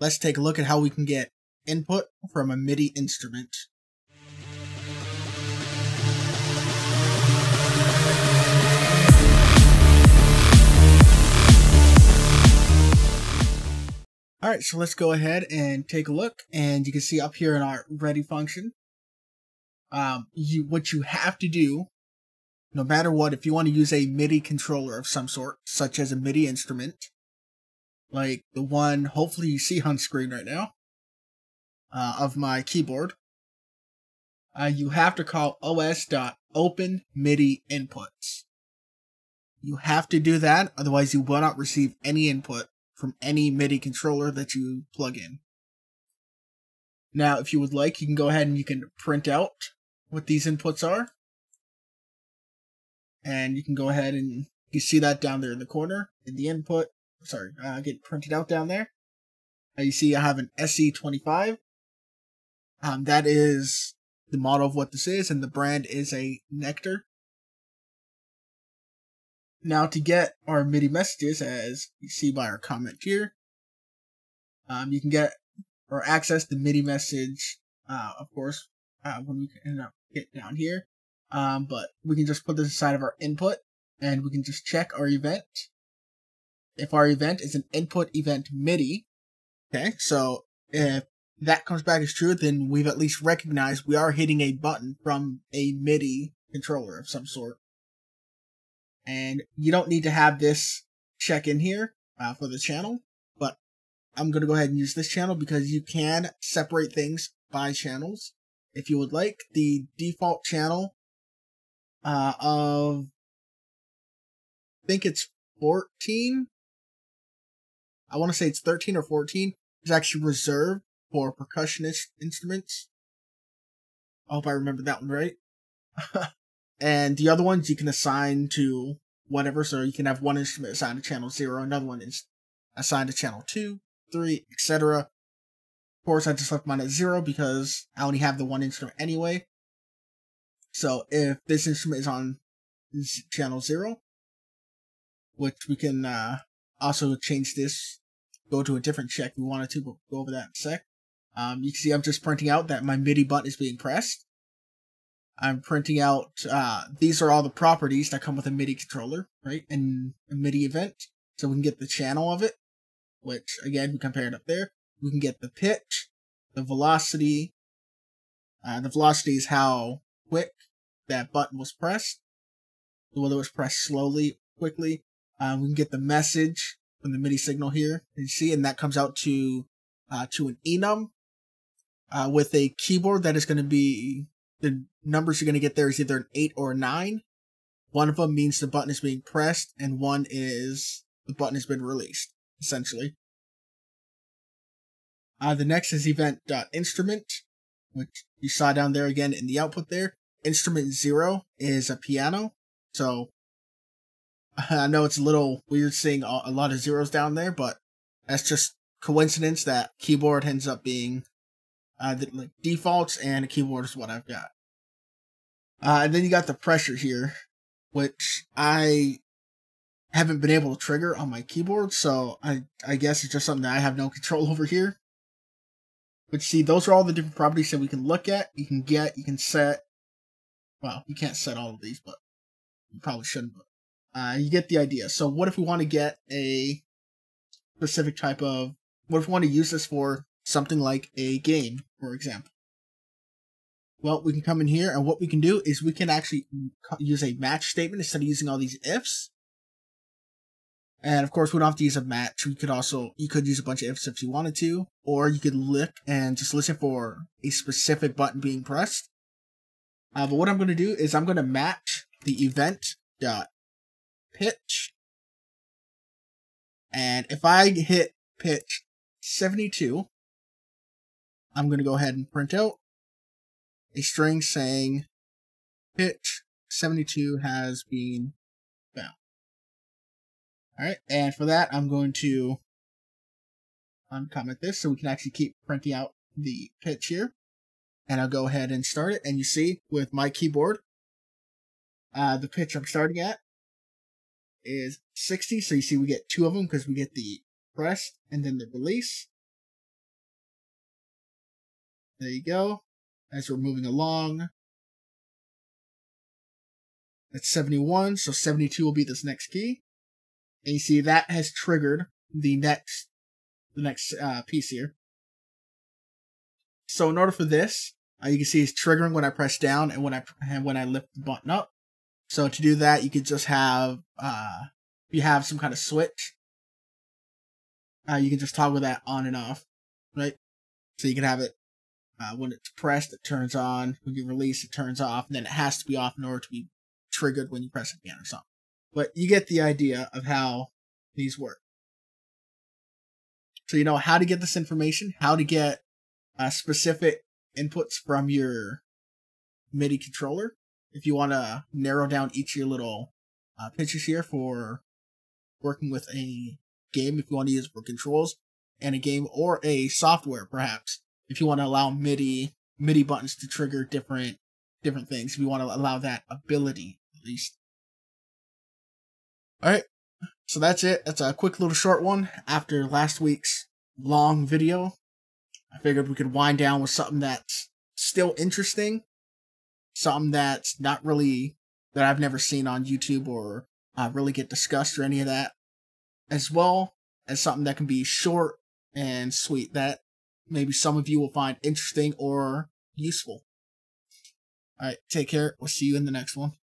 Let's take a look at how we can get input from a MIDI instrument. Alright, so let's go ahead and take a look, and you can see up here in our ready function, what you have to do, no matter what, if you want to use a MIDI controller of some sort, such as a MIDI instrument, like the one hopefully you see on screen right now, of my keyboard, you have to call os.openMIDIInputs. You have to do that, otherwise you will not receive any input from any MIDI controller that you plug in. Now, if you would like, you can go ahead and you can print out what these inputs are. And you can go ahead and you see that down there in the corner in the input. Sorry, get printed out down there. You see I have an SE25. That is the model of what this is, and the brand is a Nektar. Now to get our MIDI messages, as you see by our comment here, you can get or access the MIDI message, of course, when we end up getting down here. But we can just put this aside of our input, and we can just check our event. If our event is an input event MIDI, okay, so if that comes back as true, then we've at least recognized we are hitting a button from a MIDI controller of some sort. And you don't need to have this check in here for the channel, but I'm going to go ahead and use this channel because you can separate things by channels if you would like. The default channel of, I think it's 14. I want to say it's 13 or 14. It's actually reserved for percussionist instruments. I hope I remember that one right. And the other ones you can assign to whatever, so you can have one instrument assigned to channel 0, another one is assigned to channel 2, 3, etc. Of course, I just left mine at 0 because I only have the one instrument anyway. So if this instrument is on channel 0, which we can also change this, go to a different check if we wanted to, but we'll go over that in a sec. You can see I'm just printing out that my MIDI button is being pressed. I'm printing out, these are all the properties that come with a MIDI controller, right, and a MIDI event. So we can get the channel of it, which, again, we compare it up there. We can get the pitch, the velocity. The velocity is how quick that button was pressed, whether it was pressed slowly, quickly. We can get the message from the MIDI signal here, you see, and that comes out to an enum with a keyboard that is going to be... The numbers you're going to get there is either an 8 or a 9. One of them means the button is being pressed, and one is the button has been released, essentially. The next is event.instrument, which you saw down there again in the output there. Instrument 0 is a piano, so I know it's a little weird seeing a lot of zeros down there, but that's just coincidence that keyboard ends up being... like defaults, and a keyboard is what I've got. And then you got the pressure here, which I haven't been able to trigger on my keyboard, so I guess it's just something that I have no control over here. But see, those are all the different properties that we can look at, you can get, you can set. Well, you can't set all of these, but you probably shouldn't. But you get the idea. So what if we want to get a specific type of, what if we want to use this for something like a game, for example? Well, we can come in here, and what we can do is we can actually use a match statement instead of using all these ifs. And of course, we don't have to use a match. We could also, you could use a bunch of ifs if you wanted to, or you could look and just listen for a specific button being pressed. But what I'm going to do is I'm going to match the event.pitch. And if I hit pitch 72, I'm going to go ahead and print out a string saying pitch 72 has been found. Alright, and for that, I'm going to uncomment this so we can actually keep printing out the pitch here. And I'll go ahead and start it. And you see, with my keyboard, the pitch I'm starting at is 60. So you see we get two of them because we get the press and then the release. There you go. As we're moving along. That's 71, so 72 will be this next key. And you see that has triggered the next piece here. So in order for this, you can see it's triggering when I press down and when I lift the button up. So to do that, you could just have you have some kind of switch. You can just toggle that on and off, right? So you can have it when it's pressed, it turns on. When you release, it turns off. And then it has to be off in order to be triggered when you press it again or something. But you get the idea of how these work. So you know how to get this information, how to get specific inputs from your MIDI controller. If you want to narrow down each of your little pitches here for working with a game, if you want to use it for controls and a game or a software, perhaps. If you want to allow MIDI buttons to trigger different things, if you want to allow that ability, at least. All right, so that's it. That's a quick little short one after last week's long video. I figured we could wind down with something that's still interesting, something that's not really, that I've never seen on YouTube or really get discussed or any of that, as well as something that can be short and sweet that maybe some of you will find interesting or useful. All right, take care. We'll see you in the next one.